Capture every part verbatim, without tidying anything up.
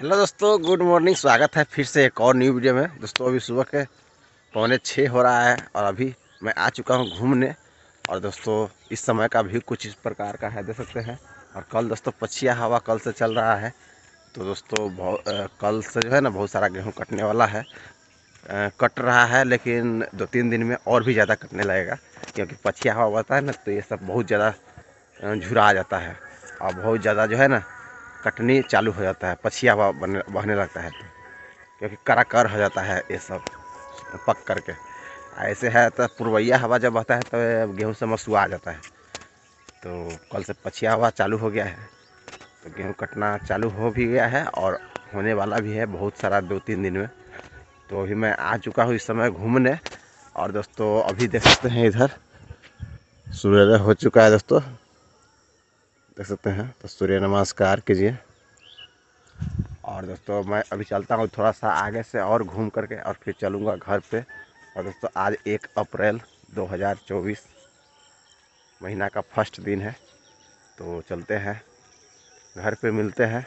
Hello दोस्तों, good morning. स्वागत है फिर से एक और न्यू वीडियो में। दोस्तों अभी सुबह के पौने छः हो रहा है और अभी मैं आ चुका हूं घूमने। और दोस्तों इस समय का भी कुछ इस प्रकार का है, देख सकते हैं। और कल दोस्तों पछिया हवा कल से चल रहा है, तो दोस्तों आ, कल से जो है ना बहुत सारा गेहूँ कटने वाला है। आ, कट रहा है, लेकिन दो तीन दिन में और भी ज़्यादा कटने लगेगा, क्योंकि पछिया हवा होता है ना, तो ये सब बहुत ज़्यादा झुरा जाता है और बहुत ज़्यादा जो है ना कटनी चालू हो जाता है। पछिया हवा बहने लगता है, क्योंकि कराकर हो जाता है ये सब पक करके। ऐसे है तो पूर्वैया हवा जब आता है तो गेहूँ से मसुआ आ जाता है। तो कल से पछिया हवा चालू हो गया है, तो गेहूँ कटना चालू हो भी गया है और होने वाला भी है बहुत सारा दो तीन दिन में। तो अभी मैं आ चुका हूँ इस समय घूमने। और दोस्तों अभी देख सकते हैं इधर सूर्योदय हो चुका है। दोस्तों देख सकते हैं, तो सूर्य नमस्कार कीजिए। और दोस्तों मैं अभी चलता हूँ थोड़ा सा आगे से और घूम करके और फिर चलूँगा घर पे। और दोस्तों आज एक अप्रैल दो हज़ार चौबीस महीना का फर्स्ट दिन है, तो चलते हैं घर पे, मिलते हैं।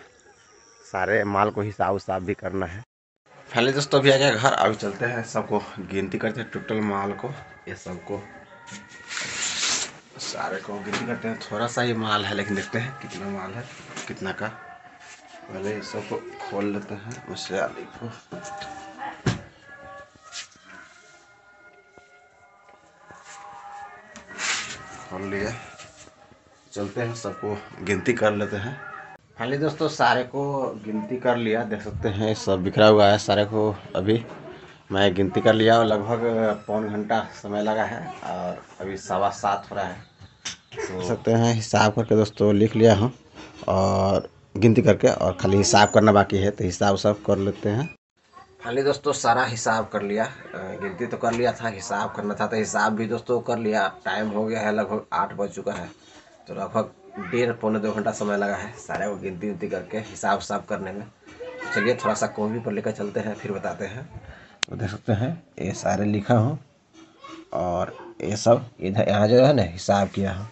सारे माल को हिसाब उसाब भी करना है। पहले दोस्तों अभी आ गया घर, अभी चलते हैं, सबको गिनती करते हैं। टोटल माल को, ये सबको सारे को गिनती करते हैं। थोड़ा सा ये माल है, लेकिन देखते हैं कितना माल है कितना का। पहले इस सबको खोल लेते हैं, उससे आलू को। खोल लिया, चलते हैं सबको गिनती कर लेते हैं। पहले दोस्तों सारे को गिनती कर लिया, देख सकते हैं सब बिखरा हुआ है। सारे को अभी मैं गिनती कर लिया और लगभग पौन घंटा समय लगा है और अभी सवा सात हो रहा है। तो सकते हैं हिसाब करके दोस्तों लिख लिया हूँ और गिनती करके, और खाली हिसाब करना बाकी है, तो हिसाब सब कर लेते हैं। खाली दोस्तों सारा हिसाब कर लिया, गिनती तो कर लिया था, हिसाब करना था, तो हिसाब भी दोस्तों कर लिया। टाइम हो गया है, लगभग आठ बज चुका है, तो लगभग डेढ़ पौने दो घंटा समय लगा है सारे को गिनती उनती करके हिसाब उसाब करने में। चलिए थोड़ा सा कॉपी पर लेकर चलते हैं, फिर बताते हैं। तो देख सकते हैं ये सारे लिखा हूँ और ये सब इधर यहाँ जो है ना हिसाब किया हूँ।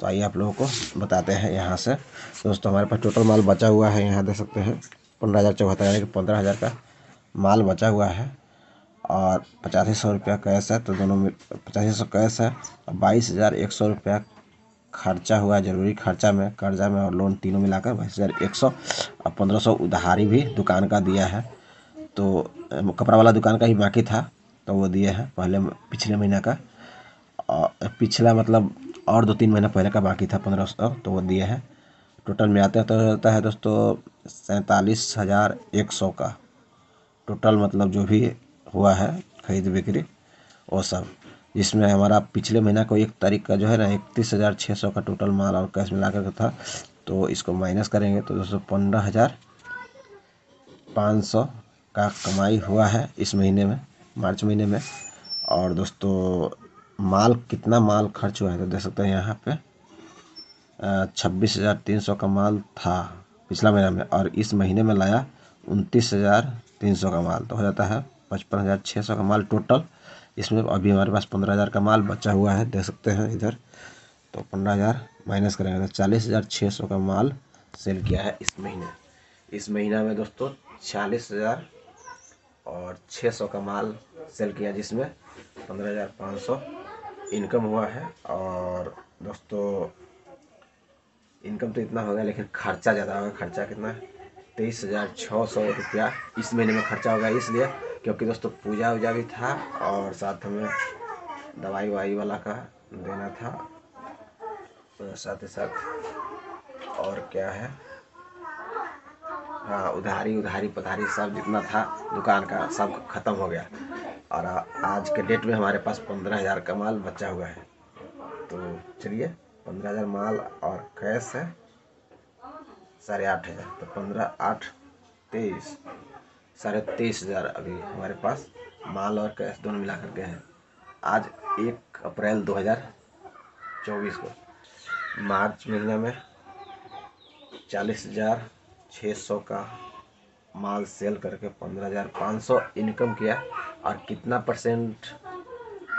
तो आइए आप लोगों को बताते हैं यहाँ से। दोस्तों हमारे पास टोटल माल बचा हुआ है, यहाँ देख सकते हैं पंद्रह हज़ार चौहत्तर यानी कि पंद्रह हज़ार का माल बचा हुआ है। और पचासी सौ रुपया कैश है, तो दोनों में पचासी सौ कैश है। और बाईस हज़ार एक सौ रुपया खर्चा हुआ है, ज़रूरी खर्चा में, कर्जा में और लोन, तीनों मिलाकर बाईस हज़ार एक सौ। और पंद्रह सौ उधारी भी दुकान का दिया है, तो कपड़ा वाला दुकान का ही बाकी था, तो वो दिए हैं पहले पिछले महीना का। और पिछला मतलब और दो तीन महीना पहले का बाकी था पंद्रह सौ, तो वो दिए हैं। टोटल में आते हैं तो रहता है दोस्तों सैंतालीस हज़ार एक सौ का टोटल, मतलब जो भी हुआ है खरीद बिक्री वो सब, जिसमें हमारा पिछले महीना को एक तारीख का जो है ना इकतीस हज़ार छः सौ का टोटल माल और कैश मिला कर था। तो इसको माइनस करेंगे तो दोस्तों पंद्रह हज़ार पाँच सौ का कमाई हुआ है इस महीने में, मार्च महीने में। और दोस्तों माल कितना माल खर्च हुआ है, तो देख सकते हैं यहाँ पे छब्बीस हज़ार तीन सौ का माल था पिछला महीना में, और इस महीने में लाया उनतीस हज़ार तीन सौ का माल, तो हो जाता है पचपन हज़ार छः सौ का माल टोटल। इसमें अभी हमारे पास पंद्रह हज़ार का माल बचा हुआ है, देख सकते हैं इधर। तो पंद्रह हज़ार माइनस करेंगे तो चालीस हज़ार छः सौ का माल सेल किया है इस महीने। इस महीना में दोस्तों चालीस हज़ार और छः सौ का माल सेल किया, जिसमें पंद्रह हज़ार पाँच सौ इनकम हुआ है। और दोस्तों इनकम तो इतना हो गया, लेकिन खर्चा ज़्यादा होगा। खर्चा कितना है, तेईस हज़ार छः सौ रुपया इस महीने में खर्चा होगा, इसलिए क्योंकि दोस्तों पूजा वूजा भी था और साथ में दवाई ववाई वाला का देना था। तो साथ ही साथ और क्या है, हाँ, उधारी उधारी पधारी सब जितना था दुकान का सब खत्म हो गया। और आज के डेट में हमारे पास पंद्रह हज़ार का माल बचा हुआ है। तो चलिए पंद्रह हज़ार माल और कैश है साढ़े आठ हज़ार, तो पंद्रह आठ तेईस, साढ़े तेईस हज़ार अभी हमारे पास माल और कैश दोनों मिला करके हैं। आज एक अप्रैल दो हज़ार चौबीस को मार्च महीना में चालीस हज़ार छः सौ का माल सेल करके पंद्रह हज़ार पाँच सौ इनकम किया। और कितना परसेंट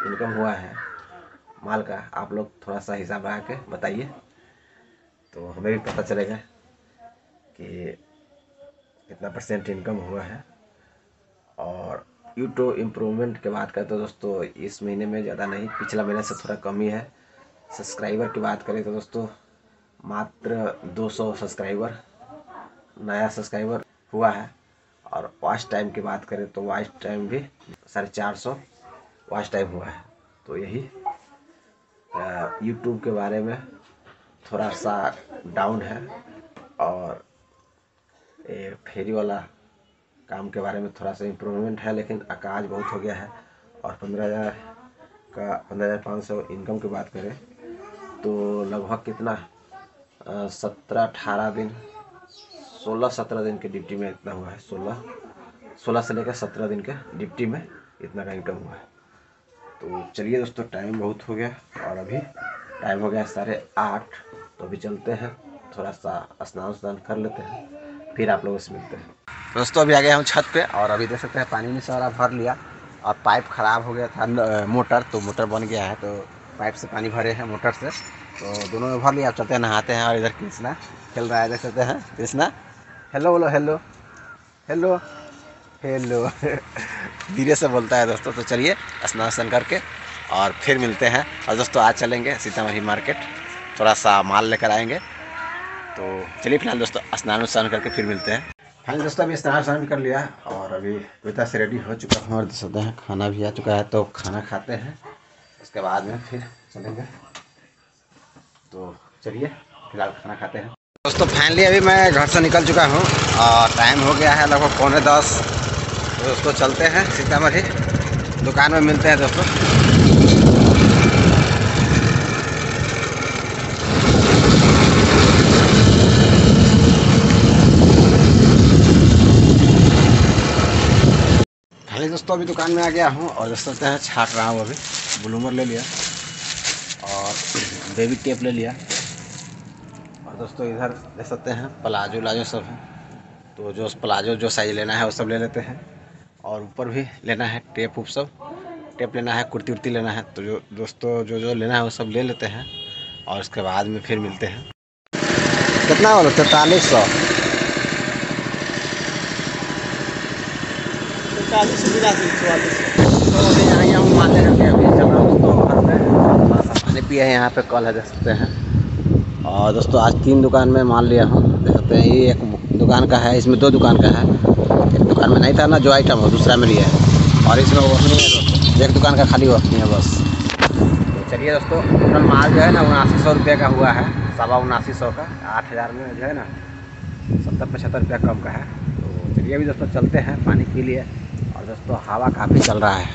इनकम हुआ है माल का, आप लोग थोड़ा सा हिसाब लगा के बताइए, तो हमें भी पता चलेगा कि कितना परसेंट इनकम हुआ है। और यूट्यूब इम्प्रूवमेंट की बात करें तो दोस्तों इस महीने में ज़्यादा नहीं, पिछला महीने से थोड़ा कम ही है। सब्सक्राइबर की बात करें तो दोस्तों मात्र दो सौ सब्सक्राइबर नया सब्सक्राइबर हुआ है। और वॉच टाइम की बात करें तो वॉच टाइम भी साढ़े चार सौ वॉच टाइम हुआ है। तो यही यूट्यूब के बारे में थोड़ा सा डाउन है, और ये फेरी वाला काम के बारे में थोड़ा सा इम्प्रूवमेंट है, लेकिन आकाश बहुत हो गया है। और पंद्रह हज़ार का पंद्रह हज़ार पाँच सौ इनकम की बात करें तो लगभग कितना सत्रह अठारह दिन सोलह सत्रह दिन के डिप्टी में इतना हुआ है। सोलह सोलह से लेकर सत्रह दिन के डिप्टी में इतना का इनकम हुआ है। तो चलिए दोस्तों टाइम बहुत हो गया, और अभी टाइम हो गया साढ़े आठ, तो अभी चलते हैं, थोड़ा सा स्नान स्नान कर लेते हैं, फिर आप लोगों से मिलते हैं। दोस्तों अभी आ गए हम छत पे, और अभी देख सकते हैं पानी नहीं सारा भर लिया। अब पाइप ख़राब हो गया था मोटर, तो मोटर बन गया है, तो पाइप से पानी भरे हैं मोटर से, तो दोनों में भर लिया। अब चलते हैं नहाते हैं। और इधर कृष्णा खेल रहा है, देख सकते हैं कृष्णा। हेलो बोलो, हेलो हेलो हेलो धीरे से बोलता है दोस्तों। तो चलिए स्नान स्नान करके और फिर मिलते हैं। और दोस्तों आज चलेंगे सीतामढ़ी मार्केट, थोड़ा सा माल लेकर आएँगे। तो चलिए फिलहाल दोस्तों स्नान स्नान करके फिर मिलते हैं। हाँ दोस्तों अभी स्नान स्नान कर लिया, और अभी बेटा से रेडी हो चुका हूँ, और सदा है खाना भी आ चुका है, तो खाना खाते हैं, उसके बाद में फिर चलेंगे। तो चलिए फिलहाल खाना खाते हैं। दोस्तों फाइनली अभी मैं घर से निकल चुका हूँ, और टाइम हो गया है लगभग पौने दस। तो दोस्तों चलते हैं सीतामढ़ी, दुकान में मिलते हैं दोस्तों। दोस्तों अभी दुकान में आ गया हूँ, और दोस्तों हैं छाट रहा हूँ। अभी ब्लूमर ले लिया और बेबी टेप ले लिया। और दोस्तों इधर ले सकते हैं प्लाजो उलाजो सब है, तो जो प्लाजो जो साइज लेना है वो सब ले लेते हैं। और ऊपर भी लेना है टेप उप सब टेप लेना है, कुर्ती उर्ती लेना है, तो जो दोस्तों जो जो लेना है वो सब ले लेते हैं। और उसके बाद में फिर मिलते हैं। कितना बोलो, तैंतालीस सौ चालीस बिरासी चौवालीस। तो अभी यहाँ यहाँ माले करके अभी चल रहा हूँ दोस्तों घर में, थोड़ा सा पानी पिए हैं यहाँ पे कल है, देख सकते हैं। और दोस्तों आज तीन दुकान में माल लिया हूँ, देख सकते हैं। ये एक दुकान का है, इसमें दो दुकान का है, एक दुकान में नहीं था ना जो आइटम हो, दूसरा में लिया है। और इसमें वो नहीं है, एक दुकान का खाली वो नहीं है बस। तो चलिए दोस्तों टोटल माल जो है ना उनासी सौ रुपये का हुआ है, सवा उनासी सौ का आठ हज़ार में जो है ना सत्तर पचहत्तर रुपया कम का है। तो चलिए अभी दोस्तों चलते हैं पानी पी लिए। और दोस्तों हवा काफ़ी चल रहा है,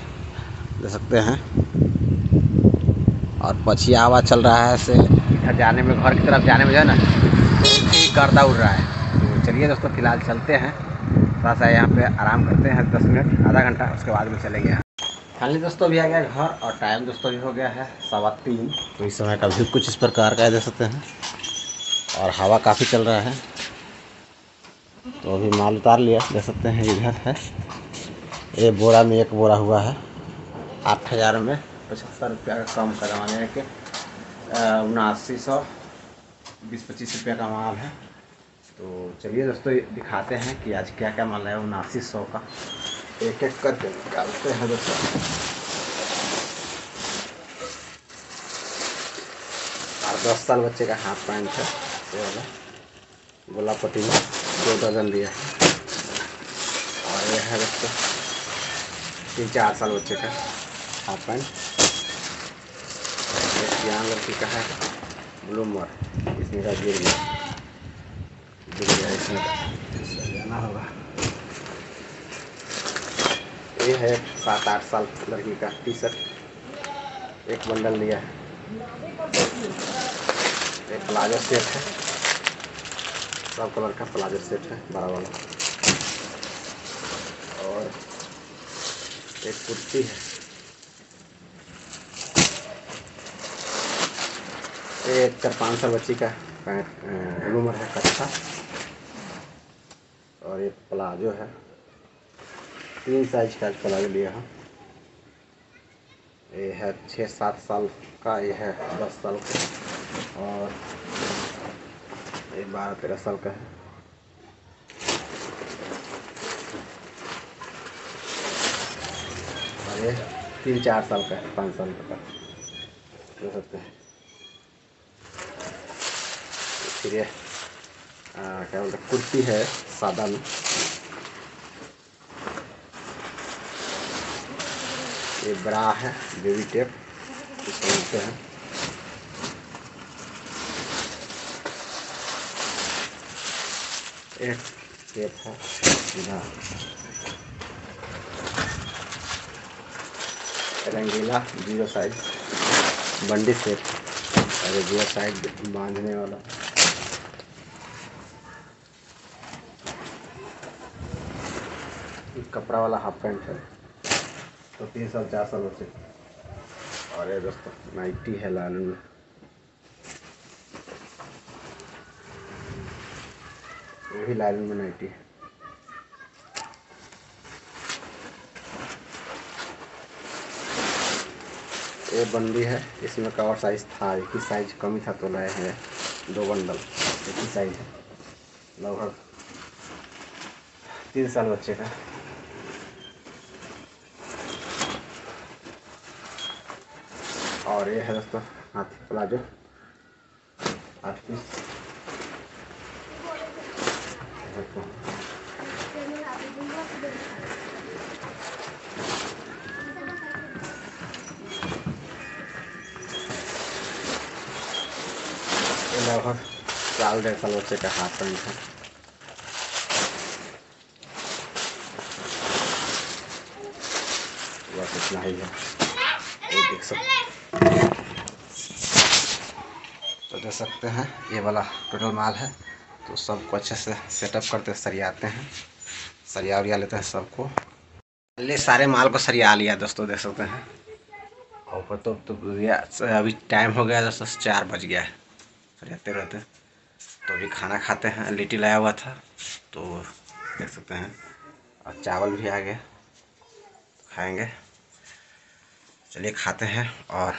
देख सकते हैं, और पछिया हवा चल रहा है। ऐसे इधर जाने में, घर की तरफ जाने में जो है ना गर्दा उड़ रहा है। तो चलिए दोस्तों फिलहाल चलते हैं, थोड़ा सा यहाँ पे आराम करते हैं दस मिनट आधा घंटा, उसके बाद में चलेंगे। फाइनली दोस्तों अभी आ गया घर, और टाइम दोस्तों अभी हो गया है सवा तीन। तो इस समय का भी कुछ इस प्रकार का देख सकते हैं, और हवा काफ़ी चल रहा है। तो अभी माल उतार लिया, देख सकते हैं। इधर है ये बोरा में एक बोरा हुआ है, आठ हज़ार में पचहत्तर रुपया का कम करा, माने कि उनासी सौ बीस पच्चीस रुपये का माल है। तो चलिए दोस्तों दिखाते हैं कि आज क्या क्या माल है। उनासी सौ का एक एक करके निकालते हैं दोस्तों। और दस साल बच्चे का हाफ पैंट है, ये वाला गोला पट्टी में दो दर्जन दिया है। और यह है दोस्तों तीन चार साल बच्चे का हाफ पैंट। यहाँ लड़की का है ब्लूमर, इसमें का गिर गया गिर गया इसमें जाना होगा। ये है सात आठ साल लड़की का टी शर्ट, एक बंडल लिया है। एक प्लाजो सेट है, सब कलर का प्लाजो सेट है बड़ा वाला। और एक कुर्ती है, एक चार पाँच साल बच्ची का रूमर है कच्चा। और एक प्लाजो है, तीन साइज का प्लाजो लिया है। ये है छः सात साल का, ये है दस साल का, और ये बारह तेरह साल का है। है, तीन चार साल का है, पाँच साल का दे सकते हैं। फिर ये क्या बोलते हैं, कुर्ती है साधन, ये ब्रा है बेबी टेप इसको बोलते हैं। एक टेप है रंगीला, रंगीला जीरो साइड बंडी सेप, अरे जीरो साइड बांधने वाला। कपड़ा वाला हाफ पैंट है, तो तीन साल चार साल बच्चे। और ये दोस्तों नाइटी है लाल में, ये भी लाल में नाइटी है। ये बंडी है, इसमें का और साइज था, एक ही साइज कमी था तो लाए हैं दो बंडल, एक ही साइज है लगभग तीन साल बच्चे का। और ये है दोस्तों हाथी प्लाजो आठ पीस, लगभग साल डेढ़ साल बच्चे का हाफ पैंट है। बस इतना ही है, ये देख सकते तो दे सकते हैं। ये वाला टोटल माल है, तो सबको अच्छे से सेटअप करते सरियाते हैं, सरिया उरिया लेते हैं सबको। पहले सारे माल को सरिया लिया दोस्तों, देख सकते हैं। और ऊपर तो, तो अभी टाइम हो गया दोस्तों, चार बज गया है, सरियाते रहते। तो अभी खाना खाते हैं, लिट्टी लाया हुआ था तो देख सकते हैं, और चावल भी आ गया खाएँगे। चलिए खाते हैं। और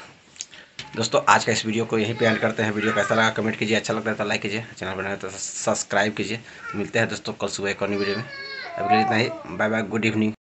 दोस्तों आज का इस वीडियो को यहीं पे एंड करते हैं। वीडियो कैसा लगा कमेंट कीजिए, अच्छा लगता है तो लाइक कीजिए, चैनल पर नए हैं तो सब्सक्राइब कीजिए। मिलते हैं दोस्तों कल सुबह एक और नई वीडियो में, अभी के लिए इतना ही, बाय बाय, गुड इवनिंग।